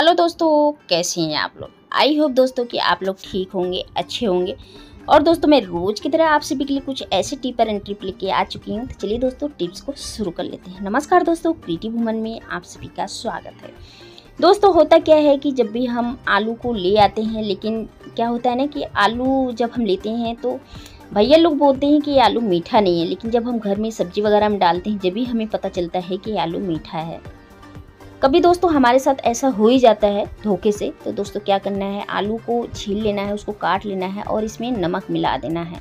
Hello दोस्तों, कैसे हैं आप लोग। आई होप दोस्तों कि आप लोग ठीक होंगे, अच्छे होंगे। और दोस्तों मैं रोज़ की तरह आप सभी के लिए कुछ ऐसे टिप एंड ट्रिप लेके आ चुकी हूँ। तो चलिए दोस्तों टिप्स को शुरू कर लेते हैं। नमस्कार दोस्तों, क्रिएटिव वुमन में आप सभी का स्वागत है। दोस्तों होता क्या है कि जब भी हम आलू को ले आते हैं, लेकिन क्या होता है ना कि आलू जब हम लेते हैं तो भैया लोग बोलते हैं कि ये आलू मीठा नहीं है, लेकिन जब हम घर में सब्जी वगैरह हम डालते हैं जब भी हमें पता चलता है कि आलू मीठा है। कभी दोस्तों हमारे साथ ऐसा हो ही जाता है धोखे से। तो दोस्तों क्या करना है, आलू को छील लेना है, उसको काट लेना है और इसमें नमक मिला देना है।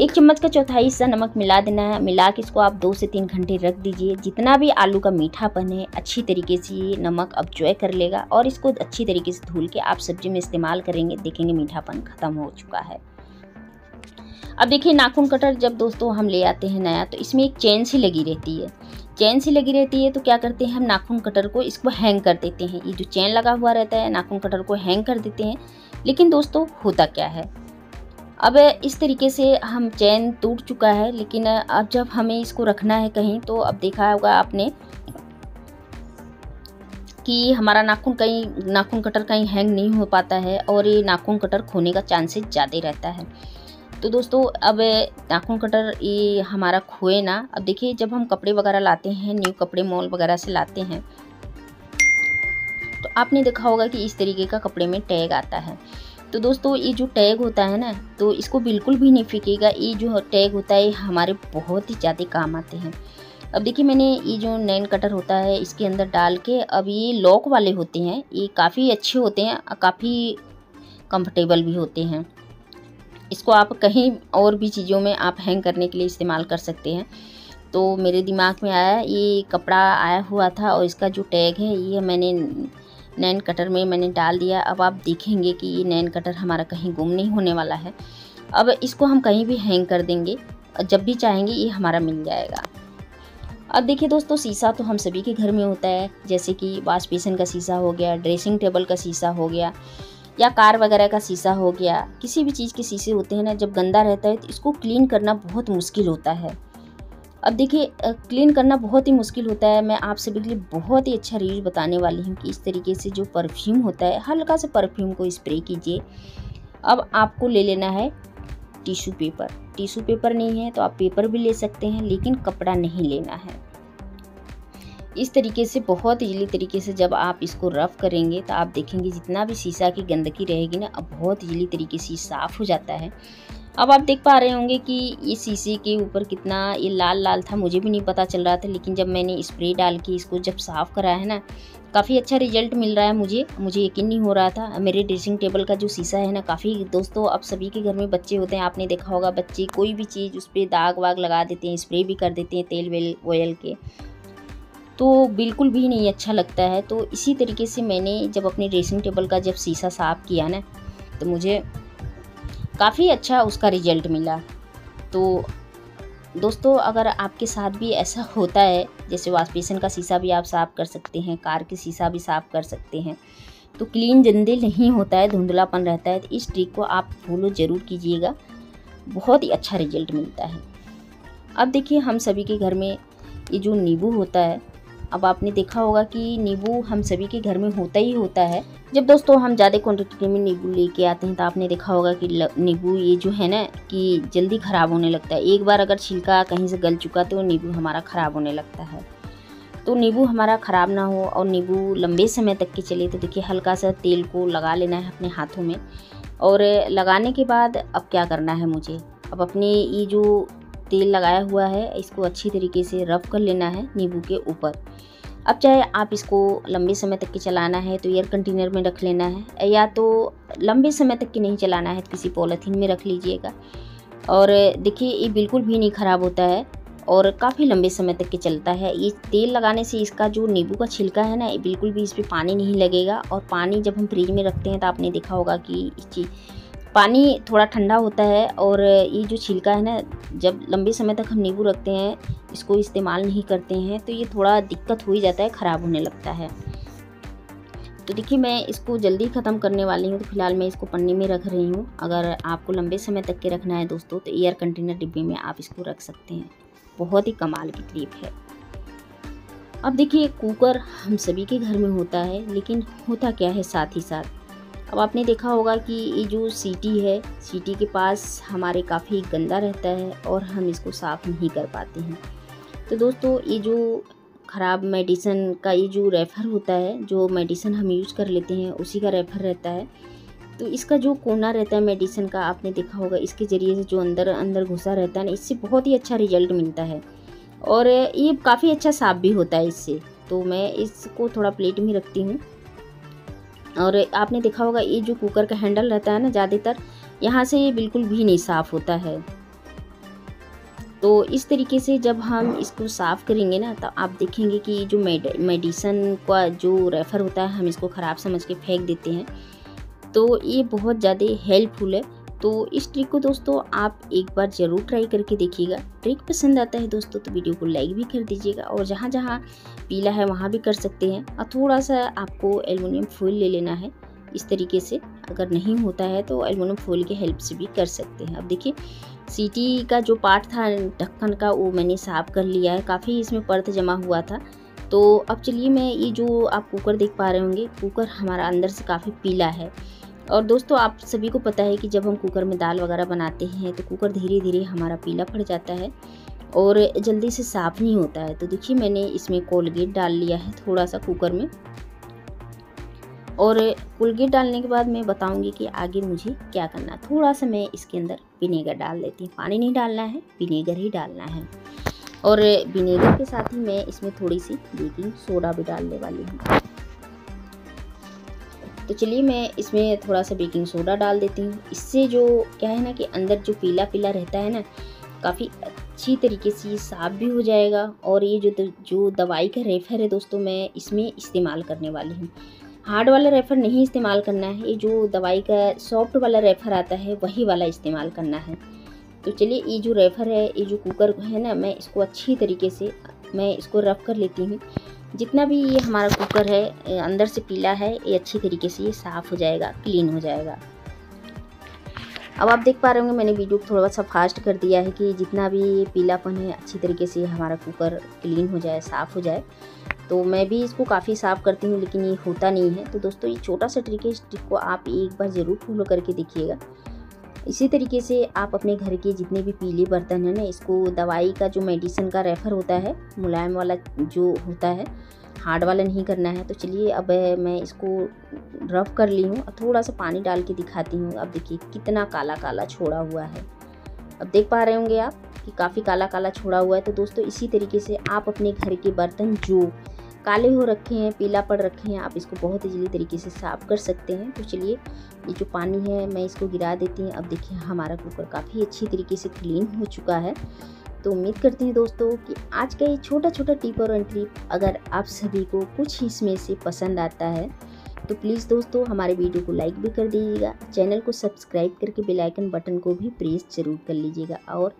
1 चम्मच का 1/4 हिस्सा नमक मिला देना है। मिला के इसको आप 2 से 3 घंटे रख दीजिए। जितना भी आलू का मीठापन है अच्छी तरीके से ये नमक ऑब्जॉर्व कर लेगा और इसको अच्छी तरीके से धुल के आप सब्जी में इस्तेमाल करेंगे, देखेंगे मीठापन खत्म हो चुका है। अब देखिए नाखून कटर जब दोस्तों हम ले आते हैं नया, तो इसमें एक चेन सी लगी रहती है। चेन सी लगी रहती है तो क्या करते हैं, हम नाखून कटर को इसको हैंग कर देते हैं। ये जो चेन लगा हुआ रहता है नाखून कटर को हैंग कर देते हैं। लेकिन दोस्तों होता क्या है, अब इस तरीके से हम चेन टूट चुका है, लेकिन अब जब हमें इसको रखना है कहीं, तो अब देखा होगा आपने कि हमारा नाखून कटर कहीं हैंग नहीं हो पाता है और ये नाखून कटर खोने का चांसेस ज़्यादा रहता है। तो दोस्तों अब नाखून कटर ये हमारा खोए ना। अब देखिए जब हम कपड़े वगैरह लाते हैं, न्यू कपड़े मॉल वगैरह से लाते हैं, तो आपने देखा होगा कि इस तरीके का कपड़े में टैग आता है। तो दोस्तों ये जो टैग होता है ना, तो इसको बिल्कुल भी नहीं फेंकेगा। ये जो टैग होता है हमारे बहुत ही ज़्यादा काम आते हैं। अब देखिए मैंने ये जो नैन कटर होता है इसके अंदर डाल के, अब ये लॉक वाले होते हैं, ये काफ़ी अच्छे होते हैं, काफ़ी कंफर्टेबल भी होते हैं। इसको आप कहीं और भी चीज़ों में आप हैंग करने के लिए इस्तेमाल कर सकते हैं। तो मेरे दिमाग में आया ये कपड़ा आया हुआ था और इसका जो टैग है ये मैंने नैन कटर में मैंने डाल दिया। अब आप देखेंगे कि ये नैन कटर हमारा कहीं गुम नहीं होने वाला है। अब इसको हम कहीं भी हैंग कर देंगे, जब भी चाहेंगे ये हमारा मिल जाएगा। अब देखिए दोस्तों शीशा तो हम सभी के घर में होता है, जैसे कि वॉश बेसिन का शीशा हो गया, ड्रेसिंग टेबल का शीशा हो गया, या कार वगैरह का शीशा हो गया। किसी भी चीज़ के शीशे होते हैं ना, जब गंदा रहता है तो इसको क्लीन करना बहुत मुश्किल होता है। अब देखिए क्लीन करना बहुत ही मुश्किल होता है। मैं आप सभी के लिए बहुत ही अच्छा रील बताने वाली हूँ कि इस तरीके से जो परफ्यूम होता है, हल्का सा परफ्यूम को स्प्रे कीजिए। अब आपको ले लेना है टिश्यू पेपर। टिश्यू पेपर नहीं है तो आप पेपर भी ले सकते हैं, लेकिन कपड़ा नहीं लेना है। इस तरीके से बहुत ईज़िली तरीके से जब आप इसको रफ़ करेंगे तो आप देखेंगे जितना भी शीशा की गंदगी रहेगी ना, अब बहुत ईज़िली तरीके से साफ़ हो जाता है। अब आप देख पा रहे होंगे कि ये शीशे के ऊपर कितना ये लाल लाल था, मुझे भी नहीं पता चल रहा था, लेकिन जब मैंने स्प्रे डाल के इसको जब साफ़ कराया है ना, काफ़ी अच्छा रिजल्ट मिल रहा है। मुझे यकीन नहीं हो रहा था। मेरे ड्रेसिंग टेबल का जो शीशा है ना, काफ़ी दोस्तों अब सभी के घर में बच्चे होते हैं, आपने देखा होगा बच्चे कोई भी चीज़ उस पर दाग वाग लगा देते हैं, स्प्रे भी कर देते हैं तेल वेल ऑयल के, तो बिल्कुल भी नहीं अच्छा लगता है। तो इसी तरीके से मैंने जब अपने ड्रेसिंग टेबल का जब शीशा साफ़ किया ना, तो मुझे काफ़ी अच्छा उसका रिजल्ट मिला। तो दोस्तों अगर आपके साथ भी ऐसा होता है, जैसे वॉश बेसिन का शीशा भी आप साफ़ कर सकते हैं, कार के शीशा भी साफ़ कर सकते हैं, तो क्लीन जल्दी नहीं होता है, धुंधलापन रहता है, तो इस ट्रिक को आप फॉलो ज़रूर कीजिएगा, बहुत ही अच्छा रिजल्ट मिलता है। अब देखिए हम सभी के घर में ये जो नींबू होता है, अब आपने देखा होगा कि नींबू हम सभी के घर में होता ही होता है। जब दोस्तों हम ज़्यादा क्वान्टिटी में नींबू लेके आते हैं तो आपने देखा होगा कि नींबू ये जो है ना कि जल्दी ख़राब होने लगता है। एक बार अगर छिलका कहीं से गल चुका तो नींबू हमारा ख़राब होने लगता है। तो नींबू हमारा ख़राब ना हो और नींबू लंबे समय तक के चले, तो देखिए हल्का सा तेल को लगा लेना है अपने हाथों में। और लगाने के बाद अब क्या करना है मुझे, अब अपने ये जो तेल लगाया हुआ है इसको अच्छी तरीके से रब कर लेना है नींबू के ऊपर। अब चाहे आप इसको लंबे समय तक के चलाना है तो एयर कंटेनर में रख लेना है, या तो लंबे समय तक के नहीं चलाना है तो किसी पॉलीथीन में रख लीजिएगा। और देखिए ये बिल्कुल भी नहीं ख़राब होता है और काफ़ी लंबे समय तक के चलता है। ये तेल लगाने से इसका जो नींबू का छिलका है ना, ये बिल्कुल भी इस पर पानी नहीं लगेगा। और पानी जब हम फ्रिज में रखते हैं तो आपने देखा होगा कि इस चीज़ पानी थोड़ा ठंडा होता है और ये जो छिलका है ना, जब लंबे समय तक हम नींबू रखते हैं इसको इस्तेमाल नहीं करते हैं तो ये थोड़ा दिक्कत हो ही जाता है, ख़राब होने लगता है। तो देखिए मैं इसको जल्दी ख़त्म करने वाली हूँ, तो फिलहाल मैं इसको पन्नी में रख रही हूँ। अगर आपको लंबे समय तक के रखना है दोस्तों तो एयर कंटेनर डिब्बे में आप इसको रख सकते हैं, बहुत ही कमाल की ट्रिप है। अब देखिए कुकर हम सभी के घर में होता है, लेकिन होता क्या है साथ ही साथ। अब आपने देखा होगा कि ये जो सीटी है, सीटी के पास हमारे काफ़ी गंदा रहता है और हम इसको साफ़ नहीं कर पाते हैं। तो दोस्तों ये जो ख़राब मेडिसन का ये जो रेफर होता है, जो मेडिसन हम यूज़ कर लेते हैं उसी का रेफर रहता है, तो इसका जो कोना रहता है मेडिसन का, आपने देखा होगा इसके ज़रिए से जो अंदर अंदर घुसा रहता है ना, इससे बहुत ही अच्छा रिजल्ट मिलता है और ये काफ़ी अच्छा साफ भी होता है इससे। तो मैं इसको थोड़ा प्लेट में रखती हूँ। और आपने देखा होगा ये जो कुकर का हैंडल रहता है ना, ज़्यादातर यहाँ से ये बिल्कुल भी नहीं साफ़ होता है। तो इस तरीके से जब हम इसको साफ़ करेंगे ना, तो आप देखेंगे कि जो मेडिसन का जो रेफर होता है हम इसको ख़राब समझ के फेंक देते हैं, तो ये बहुत ज़्यादा हेल्पफुल है। तो इस ट्रिक को दोस्तों आप एक बार ज़रूर ट्राई करके देखिएगा। ट्रिक पसंद आता है दोस्तों तो वीडियो को लाइक भी कर दीजिएगा और जहाँ जहाँ पीला है वहाँ भी कर सकते हैं। और थोड़ा सा आपको एल्युमिनियम फॉइल ले लेना है इस तरीके से, अगर नहीं होता है तो एल्युमिनियम फॉइल के हेल्प से भी कर सकते हैं। अब देखिए सीटी का जो पार्ट था ढक्कन का वो मैंने साफ़ कर लिया है, काफ़ी इसमें परत जमा हुआ था। तो अब चलिए मैं ये जो आप कुकर देख पा रहे होंगे, कुकर हमारा अंदर से काफ़ी पीला है। और दोस्तों आप सभी को पता है कि जब हम कुकर में दाल वगैरह बनाते हैं तो कुकर धीरे धीरे हमारा पीला पड़ जाता है और जल्दी से साफ़ नहीं होता है। तो देखिए मैंने इसमें कोलगेट डाल लिया है थोड़ा सा कुकर में, और कोलगेट डालने के बाद मैं बताऊंगी कि आगे मुझे क्या करना। थोड़ा सा मैं इसके अंदर विनेगर डाल देती हूँ, पानी नहीं डालना है, विनेगर ही डालना है। और विनेगर के साथ ही मैं इसमें थोड़ी सी बेकिंग सोडा भी डालने वाली हूँ। तो चलिए मैं इसमें थोड़ा सा बेकिंग सोडा डाल देती हूँ। इससे जो क्या है ना कि अंदर जो पीला पीला रहता है ना, काफ़ी अच्छी तरीके से ये साफ़ भी हो जाएगा। और ये जो दवाई का रेफर है दोस्तों, मैं इसमें इस्तेमाल करने वाली हूँ। हार्ड वाला रेफर नहीं इस्तेमाल करना है, ये जो दवाई का सॉफ्ट वाला रेफर आता है वही वाला इस्तेमाल करना है। तो चलिए ये जो रेफर है, ये जो कुकर है ना, मैं इसको अच्छी तरीके से मैं इसको रब कर लेती हूँ। जितना भी ये हमारा कुकर है अंदर से पीला है, ये अच्छी तरीके से ये साफ़ हो जाएगा, क्लीन हो जाएगा। अब आप देख पा रहे होंगे मैंने वीडियो को थोड़ा सा फास्ट कर दिया है कि जितना भी पीलापन है अच्छी तरीके से हमारा कुकर क्लीन हो जाए, साफ़ हो जाए। तो मैं भी इसको काफ़ी साफ़ करती हूँ लेकिन ये होता नहीं है। तो दोस्तों ये छोटा सा ट्रिक है, इस ट्रिक को आप एक बार ज़रूर फॉलो करके देखिएगा। इसी तरीके से आप अपने घर के जितने भी पीले बर्तन हैं ना, इसको दवाई का जो मेडिसिन का रेफर होता है, मुलायम वाला जो होता है, हार्ड वाला नहीं करना है। तो चलिए अब मैं इसको रब कर ली हूँ और थोड़ा सा पानी डाल के दिखाती हूँ। अब देखिए कितना काला काला छोड़ा हुआ है, अब देख पा रहे होंगे आप कि काफ़ी काला काला छोड़ा हुआ है। तो दोस्तों इसी तरीके से आप अपने घर के बर्तन जो काले हो रखे हैं, पीला पड़ रखे हैं, आप इसको बहुत इजीली तरीके से साफ़ कर सकते हैं। तो चलिए ये जो पानी है मैं इसको गिरा देती हूँ। अब देखिए हमारा कुकर काफ़ी अच्छी तरीके से क्लीन हो चुका है। तो उम्मीद करते हैं दोस्तों कि आज का ये छोटा छोटा टिप और ट्रिक अगर आप सभी को कुछ इसमें से पसंद आता है तो प्लीज़ दोस्तों हमारे वीडियो को लाइक भी कर दीजिएगा, चैनल को सब्सक्राइब करके बेल आइकन बटन को भी प्रेस जरूर कर लीजिएगा। और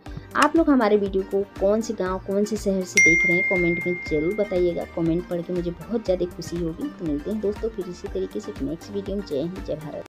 आप लोग हमारे वीडियो को कौन से गांव, कौन से शहर से देख रहे हैं कमेंट में ज़रूर बताइएगा, कमेंट पढ़ के मुझे बहुत ज़्यादा खुशी होगी। तो मिलते हैं दोस्तों फिर इसी तरीके से नेक्स्ट वीडियो में। जय हिंद, जय भारत।